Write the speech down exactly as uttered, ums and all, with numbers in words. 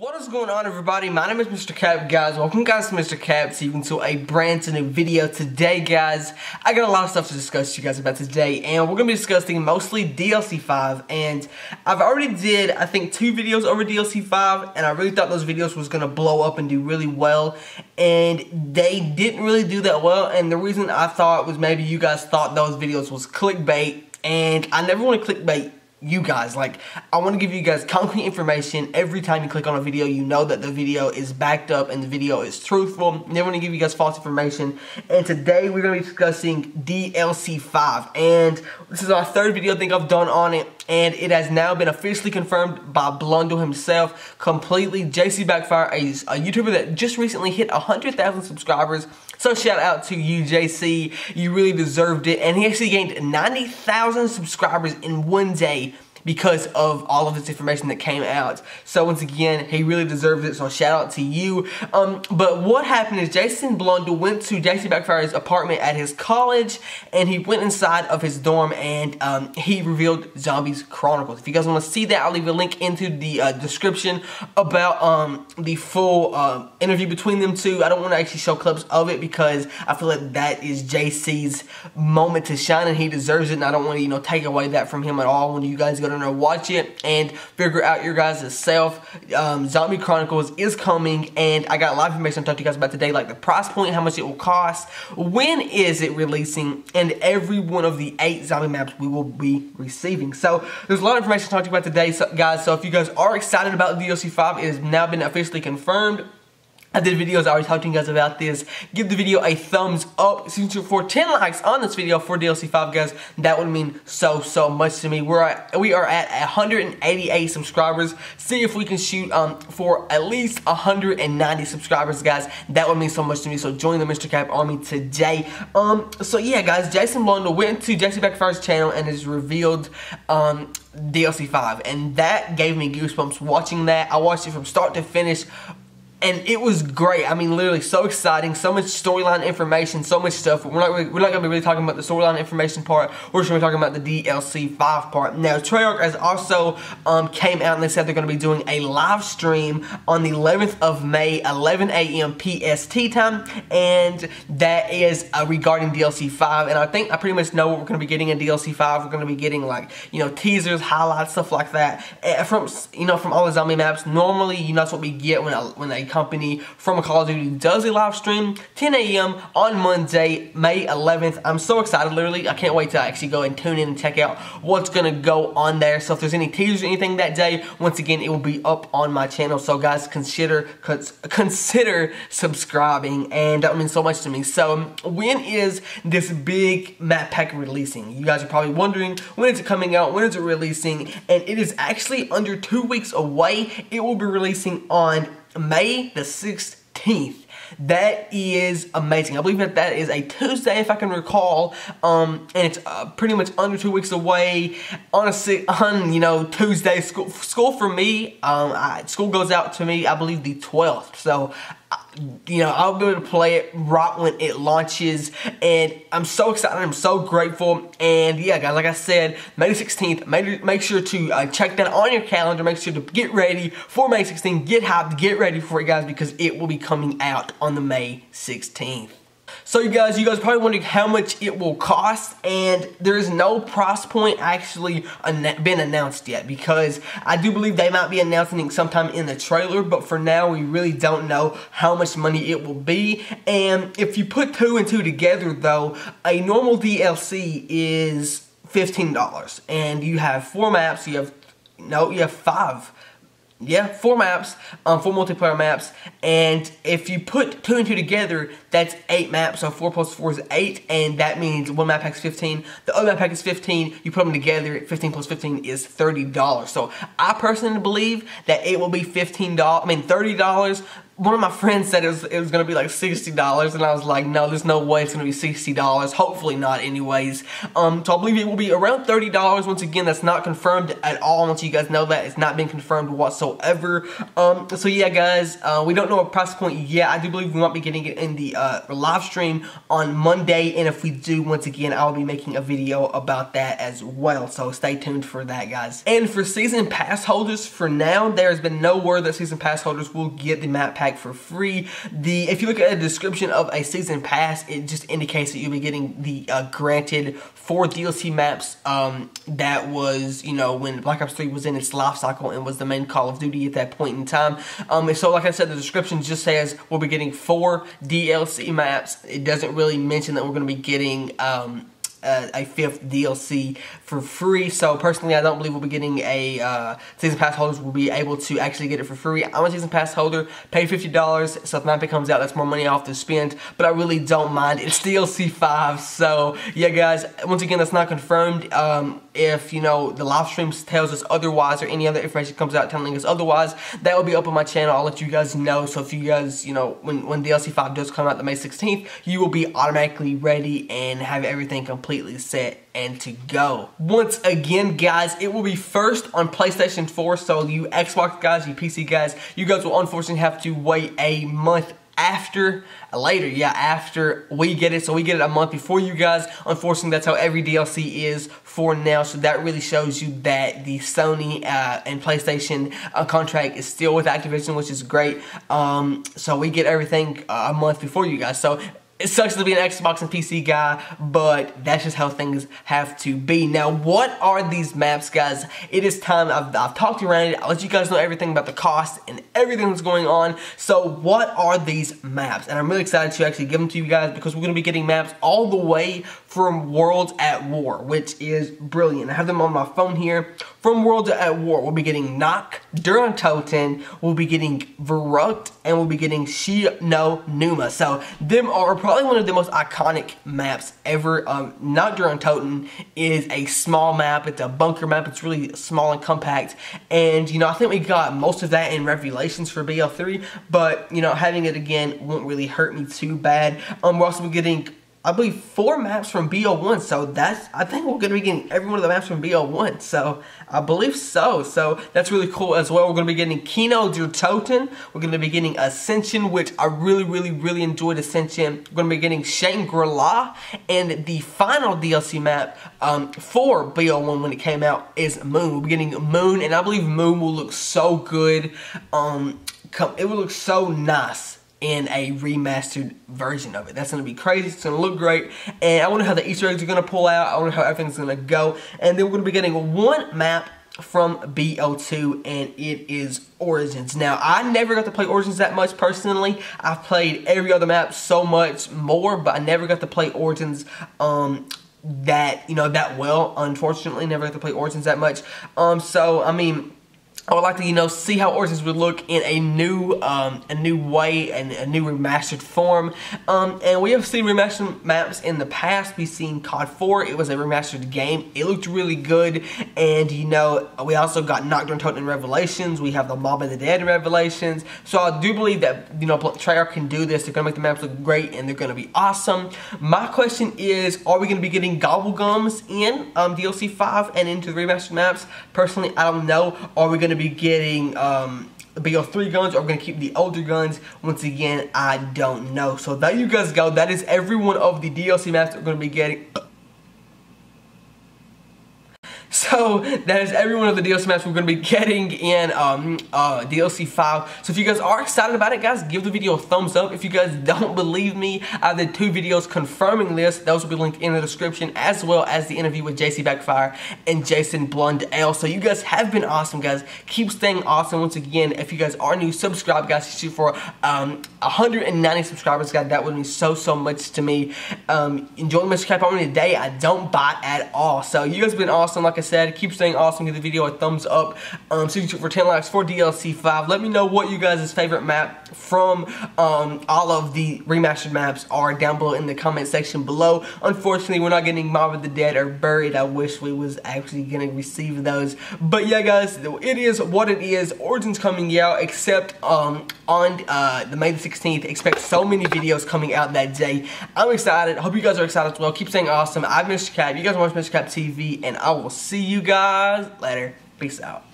What is going on, everybody? My name is Mister Cab, guys. Welcome, guys, to Mister Cab T V to a brand new video today, guys. I got a lot of stuff to discuss to you guys about today, and we're gonna be discussing mostly D L C five. And I've already did, I think, two videos over D L C five, and I really thought those videos was gonna blow up and do really well, and they didn't really do that well. And the reason I thought was maybe you guys thought those videos was clickbait, and I never want to clickbait you guys. Like, I want to give you guys concrete information. Every time you click on a video, you know that the video is backed up and the video is truthful. Never want to give you guys false information. And today we're going to be discussing D L C five, and this is our third video I think I've done on it, and it has now been officially confirmed by Blundell himself completely. J C Backfire, a, a YouTuber that just recently hit one hundred thousand subscribers. So shout out to you, J C. You really deserved it. And he actually gained ninety thousand subscribers in one day because of all of this information that came out. So once again, he really deserved it, so shout out to you. Um, but what happened is Jason Blundell went to J C Backfire's apartment at his college, and he went inside of his dorm, and um, he revealed Zombies Chronicles. If you guys want to see that, I'll leave a link into the uh, description about um, the full uh, interview between them two. I don't want to actually show clips of it because I feel like that is J C's moment to shine, and he deserves it, and I don't want to, you know, take away that from him at all. When you guys go to watch it and figure out your guys' self, um, Zombie Chronicles is coming, and I got a lot of information to talk to you guys about today, like the price point, how much it will cost, when is it releasing, and every one of the eight zombie maps we will be receiving. So there's a lot of information to talk to you about today, so, guys, so if you guys are excited about D L C five, it has now been officially confirmed. I did videos, I already talked to you guys about this. Give the video a thumbs up. Since you're for ten likes on this video for D L C five, guys, that would mean so, so much to me. We're at, we are at one hundred eighty-eight subscribers. See if we can shoot um, for at least one hundred ninety subscribers, guys. That would mean so much to me, so join the Mister Cap Army today. Um, so yeah, guys, Jason Blundell went to J C Backfire's channel and has revealed um, D L C five, and that gave me goosebumps watching that. I watched it from start to finish, and it was great. I mean, literally so exciting, so much storyline information, so much stuff. We're not, really, we're not gonna be really talking about the storyline information part. We're just gonna be talking about the D L C five part. Now, Treyarch has also um, came out and they said they're gonna be doing a live stream on the eleventh of May, eleven A M P S T time, and that is uh, regarding D L C five. And I think I pretty much know what we're gonna be getting in D L C five. We're gonna be getting, like, you know, teasers, highlights, stuff like that, and from, you know, from all the zombie maps. Normally, you know, that's what we get when I, when they company from a Call of Duty does a live stream, ten A M on Monday, May eleventh. I'm so excited, literally. I can't wait to actually go and tune in and check out what's gonna go on there. So if there's any teasers or anything that day, once again, it will be up on my channel. So guys, consider consider subscribing, and that means so much to me. So um, when is this big map pack releasing? You guys are probably wondering, when is it coming out? When is it releasing? And it is actually under two weeks away. It will be releasing on May the sixteenth. That is amazing. I believe that that is a Tuesday, if I can recall, um, and it's uh, pretty much under two weeks away. On a on you know Tuesday, school school for me, um, I, school goes out to me, I believe, the twelfth. So I, you know, I'll be able to play it right when it launches, and I'm so excited. I'm so grateful. And yeah, guys, like I said, May the sixteenth. Make, make sure to uh, check that on your calendar. Make sure to get ready for May sixteenth. Get hyped. Get ready for it, guys, because it will be coming out on the May sixteenth. So you guys, you guys probably wondering how much it will cost, and there is no price point actually been announced yet, because I do believe they might be announcing it sometime in the trailer, but for now we really don't know how much money it will be. And if you put two and two together though, a normal D L C is fifteen dollars, and you have four maps, you have, no, you have five. Yeah, four maps, um, four multiplayer maps, and if you put two and two together, that's eight maps, so four plus four is eight, and that means one map pack is fifteen, the other map pack is fifteen, you put them together, fifteen plus fifteen is thirty dollars, so I personally believe that it will be fifteen dollars, I mean thirty dollars, one of my friends said it was, it was gonna be like sixty dollars, and I was like, no, there's no way it's gonna be sixty dollars. Hopefully not anyways. Um, so I believe it will be around thirty dollars. Once again, that's not confirmed at all. I want you guys know that. It's not been confirmed whatsoever. Um, so yeah, guys, uh, we don't know a price point yet. I do believe we might be getting it in the uh, live stream on Monday, and if we do, once again, I'll be making a video about that as well. So stay tuned for that, guys. And for season pass holders, for now, there has been no word that season pass holders will get the map pack for free. The if you look at the description of a season pass, it just indicates that you'll be getting the uh, granted four D L C maps. Um, that was, you know, when Black Ops three was in its life cycle and was the main Call of Duty at that point in time. Um, and so like I said, the description just says we'll be getting four D L C maps. It doesn't really mention that we're going to be getting um, Uh, a fifth D L C for free. So personally, I don't believe we'll be getting a uh, season pass holders will be able to actually get it for free. I'm a season pass holder, pay fifty dollars, so if map comes out, that's more money off to spend, but I really don't mind. It's D L C five, so yeah, guys, once again, that's not confirmed. Um, if, you know, the live stream tells us otherwise, or any other information comes out telling us otherwise, that will be up on my channel. I'll let you guys know. So if you guys, you know, when, when D L C five does come out the May sixteenth, you will be automatically ready and have everything complete. Completely set and to go. Once again, guys, it will be first on PlayStation four, so you Xbox guys, you P C guys, you guys will unfortunately have to wait a month after, later, yeah, after we get it. So we get it a month before you guys. Unfortunately, that's how every D L C is for now. So that really shows you that the Sony uh, and PlayStation uh, contract is still with Activision, which is great. Um, so we get everything uh, a month before you guys. So it sucks to be an Xbox and P C guy, but that's just how things have to be. Now, what are these maps, guys? It is time. I've, I've talked around it. I'll let you guys know everything about the cost and everything that's going on. So what are these maps? And I'm really excited to actually give them to you guys, because we're going to be getting maps all the way from Worlds at War, which is brilliant. I have them on my phone here. From Worlds at War, we'll be getting Nocturne Totem, we'll be getting Verrückt, and we'll be getting Shi no Numa. So them are probably Probably one of the most iconic maps ever. Um, Nocturne Totem is a small map. It's a bunker map. It's really small and compact. And, you know, I think we got most of that in Revelations for B L three. But, you know, having it again won't really hurt me too bad. Um, we're also getting, I believe, four maps from B L one. So that's, I think we're going to be getting every one of the maps from B L one. So I believe so. So that's really cool as well. We're going to be getting Kino Der Toten. We're going to be getting Ascension, which I really, really, really enjoyed Ascension. We're going to be getting Shangri-La. And the final D L C map um, for B L one when it came out is Moon. We'll be getting Moon. And I believe Moon will look so good. Um, it will look so nice in a remastered version of it. That's gonna be crazy. It's gonna look great. And I wonder how the Easter eggs are gonna pull out. I wonder how everything's gonna go. And then we're gonna be getting one map from B O two, and it is Origins. Now, I never got to play Origins that much personally. I've played every other map so much more, but I never got to play Origins um, that, you know, that well. Unfortunately, never got to play Origins that much. Um, so, I mean, I would like to, you know, see how Origins would look in a new, um, a new way and a new remastered form. Um, and we have seen remastered maps in the past. We've seen C O D four. It was a remastered game. It looked really good. And, you know, we also got Nocturne Totem in Revelations. We have the Mob of the Dead in Revelations. So I do believe that, you know, Treyarch can do this. They're going to make the maps look great, and they're going to be awesome. My question is, are we going to be getting Gobblegums in um, D L C five and into the remastered maps? Personally, I don't know. Are we going to be getting um, B L three guns, or we're going to keep the older guns? Once again, I don't know. So there you guys go. That is every one of the D L C maps that we're going to be getting. So that is every one of the D L C maps we're going to be getting in um, uh, D L C five. So if you guys are excited about it, guys, give the video a thumbs up. If you guys don't believe me, I did two videos confirming this. Those will be linked in the description, as well as the interview with J C Backfire and Jason Blundell. So you guys have been awesome, guys. Keep staying awesome. Once again, if you guys are new, subscribe, guys. Shoot for um, one hundred ninety subscribers, guys. That would mean so, so much to me. Um, enjoy the Mister Cap on me today. I don't bite at all. So you guys have been awesome. Like I I said, keep staying awesome. Give the video a thumbs up. Um, signature for ten likes for D L C five. Let me know what you guys' favorite map from um, all of the remastered maps are down below in the comment section below. Unfortunately, we're not getting Mob of the Dead or Buried. I wish we was actually going to receive those. But yeah, guys, it is what it is. Origins coming out, except um, on uh, the May the sixteenth. Expect so many videos coming out that day. I'm excited. Hope you guys are excited as well. Keep staying awesome. I'm Mister Cap. You guys watch Mister Cap T V, and I will see you guys later. Peace out.